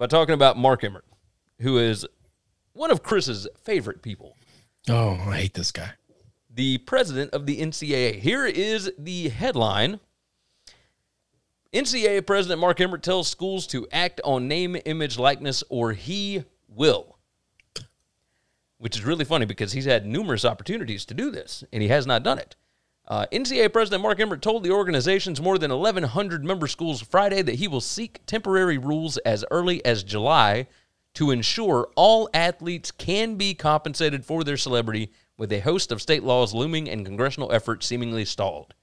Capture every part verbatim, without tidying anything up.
by talking about Mark Emmert, who is one of Chris's favorite people. Oh, I hate this guy. The president of the N C double A. Here is the headline. N C double A President Mark Emmert tells schools to act on name, image, likeness, or he will. Which is really funny because he's had numerous opportunities to do this, and he has not done it. Uh, N C double A President Mark Emmert told the organization's more than eleven hundred member schools Friday that he will seek temporary rules as early as July to ensure all athletes can be compensated for their celebrity, with a host of state laws looming and congressional efforts seemingly stalled.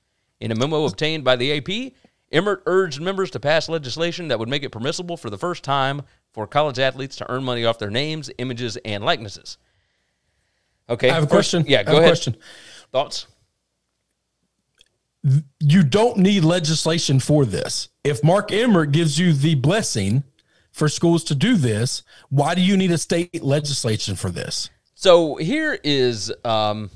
In a memo obtained by the A P, Emmert urged members to pass legislation that would make it permissible for the first time for college athletes to earn money off their names, images, and likenesses. Okay. I have a first, question. Yeah, go I have ahead. A question. Thoughts? You don't need legislation for this. If Mark Emmert gives you the blessing for schools to do this, why do you need a state legislation for this? So here is... Um,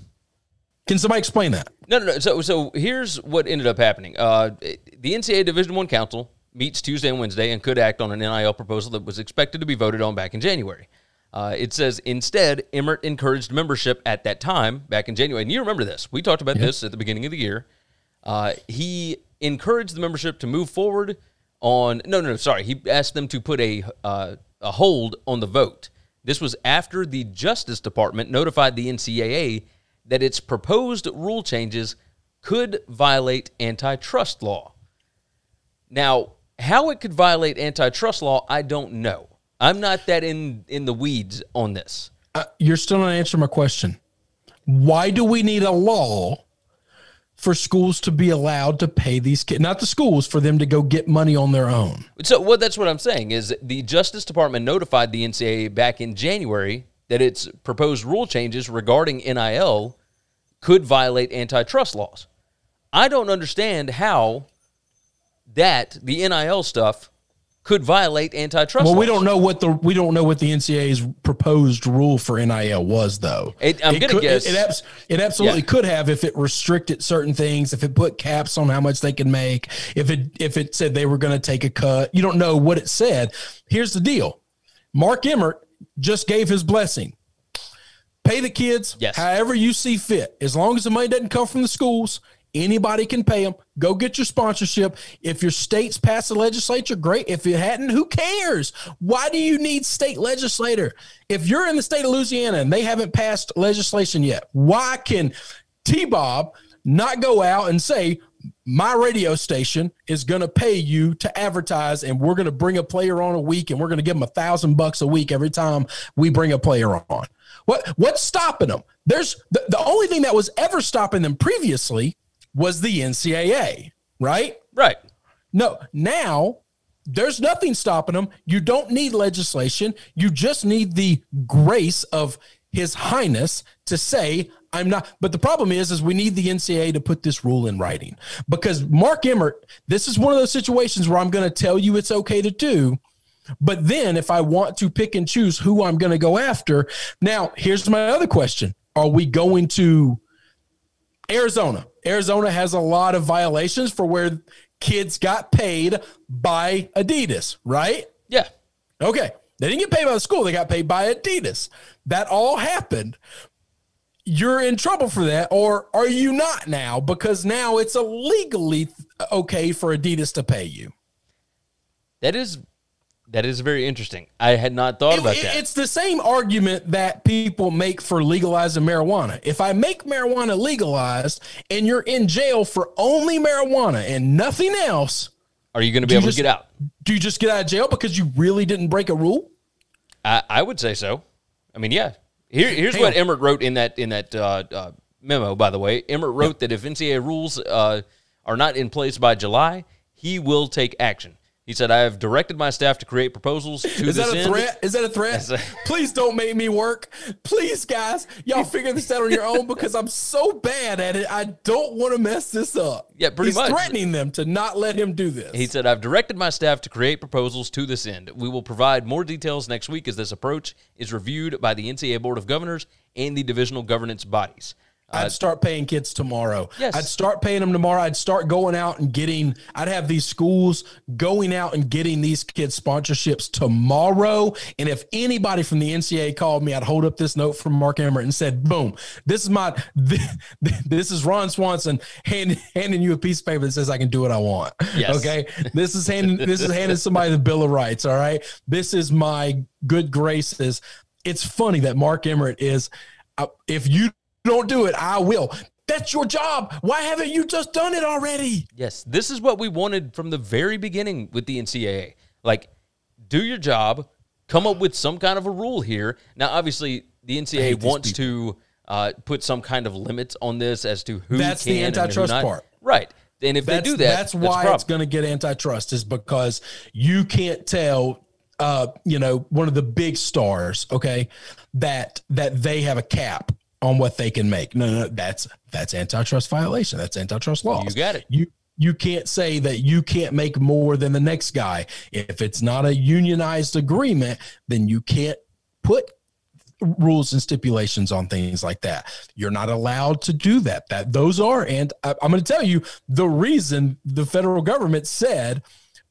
Can somebody explain that? No, no, no. So, so here's what ended up happening. Uh, the N C double A Division I Council meets Tuesday and Wednesday and could act on an N I L proposal that was expected to be voted on back in January. Uh, it says, instead, Emmert encouraged membership at that time, back in January. And you remember this. We talked about yep. this at the beginning of the year. Uh, he encouraged the membership to move forward on... No, no, no, sorry. He asked them to put a uh, a hold on the vote. This was after the Justice Department notified the N C double A that its proposed rule changes could violate antitrust law. Now, how it could violate antitrust law, I don't know. I'm not that in, in the weeds on this. Uh, you're still not answering my question. Why do we need a law for schools to be allowed to pay these kids? Not the schools, for them to go get money on their own. So well, that's what I'm saying is the Justice Department notified the N C double A back in January that its proposed rule changes regarding N I L could violate antitrust laws. I don't understand how that, the N I L stuff, could violate antitrust. Well, laws. we don't know what the we don't know what the N C double A's proposed rule for N I L was, though. It, I'm it gonna could, guess it, it, abs it absolutely yeah. could have, if it restricted certain things, if it put caps on how much they can make, if it if it said they were going to take a cut. You don't know what it said. Here's the deal: Mark Emmert just gave his blessing. Pay the kids yes. however you see fit, as long as the money doesn't come from the schools. Anybody can pay them. Go get your sponsorship. If your state's passed a legislature, great. If it hadn't, who cares? Why do you need state legislator? If you're in the state of Louisiana and they haven't passed legislation yet, why can T-Bob not go out and say, my radio station is going to pay you to advertise, and we're going to bring a player on a week, and we're going to give them a thousand bucks a week every time we bring a player on? What, what's stopping them? There's the, the only thing that was ever stopping them previously was the N C double A, right? Right. No, now there's nothing stopping them. You don't need legislation. You just need the grace of His Highness to say, I'm not. But the problem is, is we need the N C double A to put this rule in writing, because Mark Emmert, this is one of those situations where I'm going to tell you it's okay to do, but then if I want to pick and choose who I'm going to go after. Now, here's my other question. Are we going to Arizona? Arizona has a lot of violations for where kids got paid by Adidas, right? Yeah. Okay. They didn't get paid by the school. They got paid by Adidas. That all happened. You're in trouble for that, or are you not now? Because now it's illegally okay for Adidas to pay you. That is That is very interesting. I had not thought it, about it, that. It's the same argument that people make for legalizing marijuana. If I make marijuana legalized and you're in jail for only marijuana and nothing else, are you going to be able just, to get out? Do you just get out of jail because you really didn't break a rule? I, I would say so. I mean, yeah. Here, here's Damn. what Emmert wrote in that in that uh, uh, memo, by the way. Emmert wrote that if N C double A rules uh, are not in place by July, he will take action. He said, I have directed my staff to create proposals to Is that this a end. threat? Is that a threat? A Please don't make me work. Please, guys, y'all figure this out on your own, because I'm so bad at it. I don't want to mess this up. Yeah, pretty He's much. He's threatening them to not let him do this. He said, I've directed my staff to create proposals to this end. We will provide more details next week as this approach is reviewed by the N C double A Board of Governors and the divisional governance bodies. I'd uh, start paying kids tomorrow. Yes. I'd start paying them tomorrow. I'd start going out and getting, I'd have these schools going out and getting these kids sponsorships tomorrow. And if anybody from the N C double A called me, I'd hold up this note from Mark Emmert and said, boom, this is my, this, this is Ron Swanson hand, handing you a piece of paper that says I can do what I want. Yes. Okay. This is handing, this is handing somebody the Bill of Rights. All right. This is my good graces. It's funny that Mark Emmert is, uh, if you don't do it, I will. That's your job. Why haven't you just done it already? Yes, this is what we wanted from the very beginning with the N C double A. Like, do your job, come up with some kind of a rule here. Now, obviously, the N C double A wants to uh, put some kind of limits on this as to who that's can the antitrust and who part. Right. And if that's, they do that, that's why that's it's going to get antitrust, is because you can't tell uh, you know, one of the big stars, okay, that that they have a cap on what they can make. No, no, no, that's that's antitrust violation. That's antitrust laws. You got it. You you can't say that you can't make more than the next guy. If it's not a unionized agreement, then you can't put rules and stipulations on things like that. You're not allowed to do that. That those are, and I, I'm going to tell you the reason the federal government said,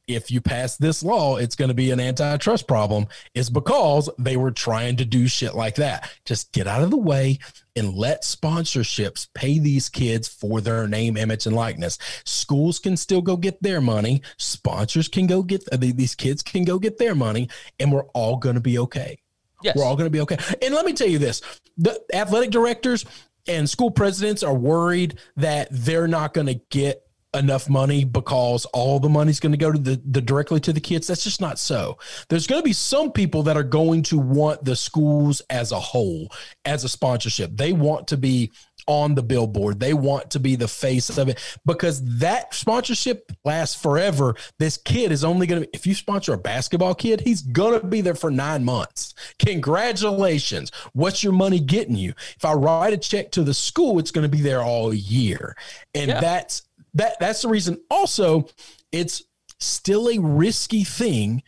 if you pass this law, it's going to be an antitrust problem, is because they were trying to do shit like that. Just get out of the way and let sponsorships pay these kids for their name, image, and likeness. Schools can still go get their money. Sponsors can go get, these kids can go get their money, and we're all going to be okay. Yes. We're all going to be okay. And let me tell you this, the athletic directors and school presidents are worried that they're not going to get enough money because all the money's going to go to the, the directly to the kids. That's just not so. There's going to be some people that are going to want the schools as a whole, as a sponsorship. They want to be on the billboard. They want to be the face of it, because that sponsorship lasts forever. This kid is only going to, if you sponsor a basketball kid, he's going to be there for nine months. Congratulations. What's your money getting you? If I write a check to the school, it's going to be there all year. And yeah. that's, That that's the reason. Also, it's still a risky thing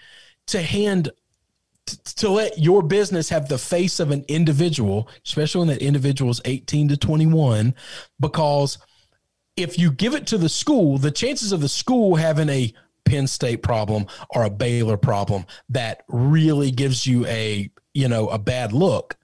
to hand to, to let your business have the face of an individual, especially when that individual is eighteen to twenty-one, because if you give it to the school, the chances of the school having a Penn State problem or a Baylor problem that really gives you a, you know, a bad look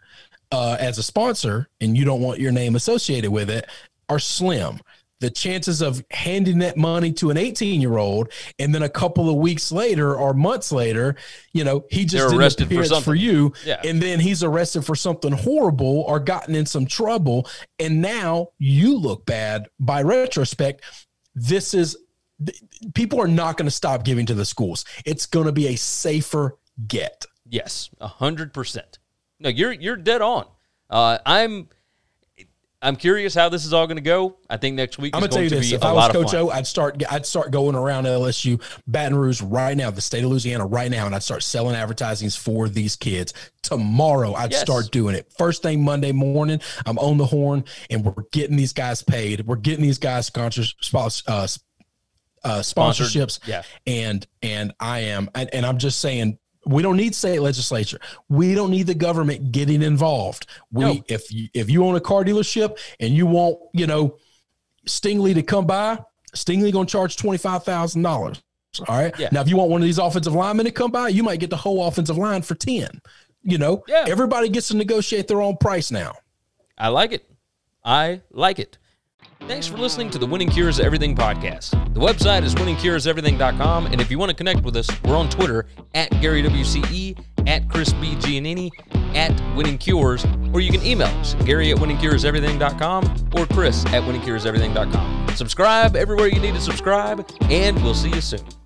uh, as a sponsor, and you don't want your name associated with it, are slim. The chances of handing that money to an eighteen-year-old and then a couple of weeks later or months later, you know, he just did an appearance for, for you, yeah. and then he's arrested for something horrible or gotten in some trouble, and now you look bad by retrospect. This is – people are not going to stop giving to the schools. It's going to be a safer get. Yes, one hundred percent. No, you're you're dead on. Uh, I'm – I'm curious how this is all going to go. I think next week I'm is going to be a lot of fun. I'm going to tell you this. If I was Coach O, I'd start, I'd start going around L S U, Baton Rouge right now, the state of Louisiana right now, and I'd start selling advertisings for these kids. Tomorrow I'd yes. start doing it. First thing Monday morning, I'm on the horn, and we're getting these guys paid. We're getting these guys sponsors, uh, uh, sponsorships, yeah. and and I am, and, and I'm just saying, we don't need state legislature. We don't need the government getting involved. We, no. if you, if you own a car dealership and you want, you know, Stingley to come by, Stingley going to charge twenty-five thousand dollars. All right. Yeah. Now, if you want one of these offensive linemen to come by, you might get the whole offensive line for ten, you know, yeah. everybody gets to negotiate their own price now. I like it. I like it. Thanks for listening to the Winning Cures Everything podcast. The website is winning cures everything dot com, and if you want to connect with us, we're on Twitter at Gary W C E, at Chris B. Giannini, at Winning Cures, or you can email us, Gary at winning cures everything dot com or Chris at winning cures everything dot com. Subscribe everywhere you need to subscribe, and we'll see you soon.